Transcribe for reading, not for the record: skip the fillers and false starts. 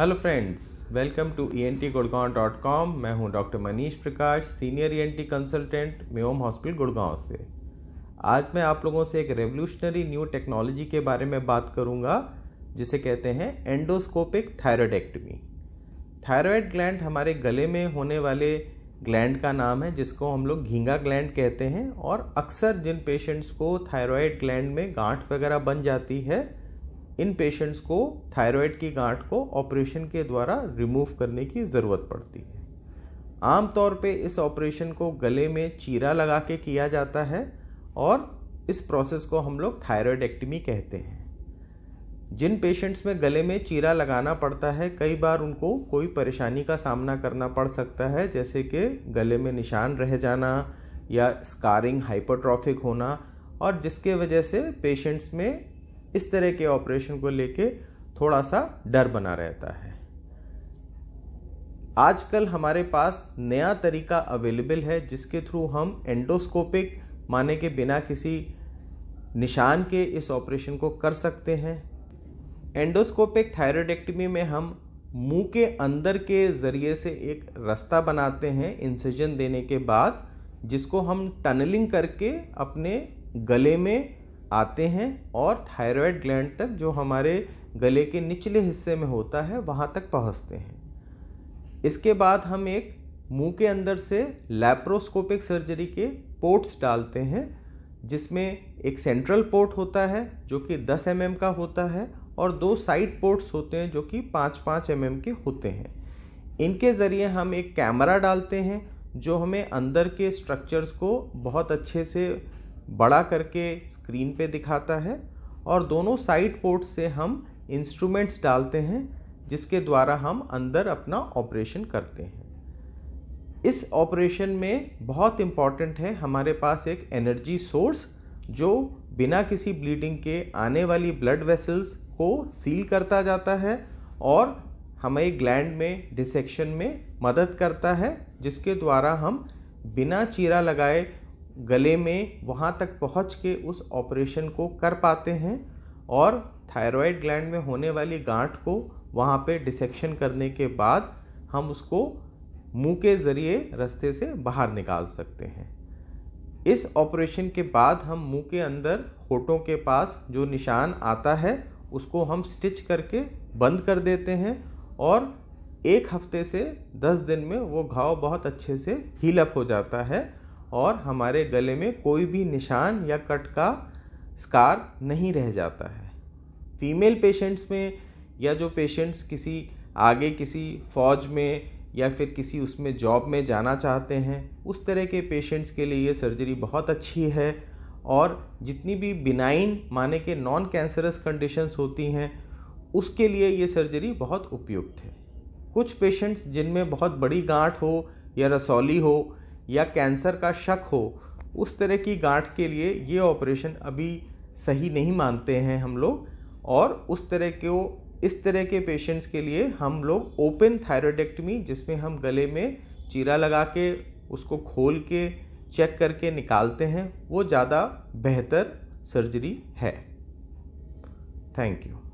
Hello friends, welcome to ENT Gurgaon.com। मैं हूं doctor Manish Prakash, senior ENT consultant Mayom hospital Gurgaon से। आज मैं आप लोगों से एक रेवोल्यूशनरी न्यू टेक्नोलॉजी के बारे में बात करूंगा, जिसे कहते हैं एंडोस्कोपिक थायराइडेक्टमी। थायराइड ग्लैंड हमारे गले में होने वाले ग्लैंड का नाम है, जिसको हम लोग घींगा ग्लैंड कहते हैं। और अक्सर जिन पेशेंट्स को थायराइड ग्लैंड में गांठ वगैरह बन जाती है, इन पेशेंट्स को थायराइड की गांठ को ऑपरेशन के द्वारा रिमूव करने की ज़रूरत पड़ती है। आमतौर पे इस ऑपरेशन को गले में चीरा लगा के किया जाता है और इस प्रोसेस को हम लोग थायराइडेक्टमी कहते हैं। जिन पेशेंट्स में गले में चीरा लगाना पड़ता है, कई बार उनको कोई परेशानी का सामना करना पड़ सकता है, जैसे कि गले में निशान रह जाना या स्कारिंग, हाइपरट्रॉफिक होना, और जिसके वजह से पेशेंट्स में इस तरह के ऑपरेशन को लेके थोड़ा सा डर बना रहता है। आजकल हमारे पास नया तरीका अवेलेबल है, जिसके थ्रू हम एंडोस्कोपिक माने के बिना किसी निशान के इस ऑपरेशन को कर सकते हैं। एंडोस्कोपिक थायराइडेक्टमी में हम मुंह के अंदर के ज़रिए से एक रास्ता बनाते हैं इंसिजन देने के बाद, जिसको हम टनलिंग करके अपने गले में आते हैं और थायराइड ग्लैंड तक, जो हमारे गले के निचले हिस्से में होता है, वहाँ तक पहुँचते हैं। इसके बाद हम एक मुंह के अंदर से लैप्रोस्कोपिक सर्जरी के पोर्ट्स डालते हैं, जिसमें एक सेंट्रल पोर्ट होता है जो कि 10 mm का होता है और दो साइड पोर्ट्स होते हैं जो कि 5-5 mm के होते हैं। इनके ज़रिए हम एक कैमरा डालते हैं जो हमें अंदर के स्ट्रक्चर्स को बहुत अच्छे से बड़ा करके स्क्रीन पे दिखाता है, और दोनों साइड पोर्ट से हम इंस्ट्रूमेंट्स डालते हैं जिसके द्वारा हम अंदर अपना ऑपरेशन करते हैं। इस ऑपरेशन में बहुत इम्पॉर्टेंट है हमारे पास एक एनर्जी सोर्स, जो बिना किसी ब्लीडिंग के आने वाली ब्लड वेसल्स को सील करता जाता है और हमें ग्लैंड में डिसेक्शन में मदद करता है, जिसके द्वारा हम बिना चीरा लगाए गले में वहाँ तक पहुँच के उस ऑपरेशन को कर पाते हैं और थायराइड ग्लैंड में होने वाली गांठ को वहाँ पे डिसेक्शन करने के बाद हम उसको मुंह के ज़रिए रास्ते से बाहर निकाल सकते हैं। इस ऑपरेशन के बाद हम मुंह के अंदर होठों के पास जो निशान आता है उसको हम स्टिच करके बंद कर देते हैं, और 1 हफ्ते से 10 दिन में वो घाव बहुत अच्छे से हील अप हो जाता है और हमारे गले में कोई भी निशान या कट का स्कार नहीं रह जाता है। फीमेल पेशेंट्स में, या जो पेशेंट्स किसी आगे किसी फौज में या फिर किसी उसमें जॉब में जाना चाहते हैं, उस तरह के पेशेंट्स के लिए ये सर्जरी बहुत अच्छी है। और जितनी भी बिनाइन माने के नॉन कैंसरस कंडीशंस होती हैं, उसके लिए ये सर्जरी बहुत उपयुक्त है। कुछ पेशेंट्स जिनमें बहुत बड़ी गांठ हो या रसौली हो या कैंसर का शक हो, उस तरह की गांठ के लिए ये ऑपरेशन अभी सही नहीं मानते हैं हम लोग, और इस तरह के पेशेंट्स के लिए हम लोग ओपन थायराइडेक्टमी, जिसमें हम गले में चीरा लगा के उसको खोल के चेक करके निकालते हैं, वो ज़्यादा बेहतर सर्जरी है। Thank you.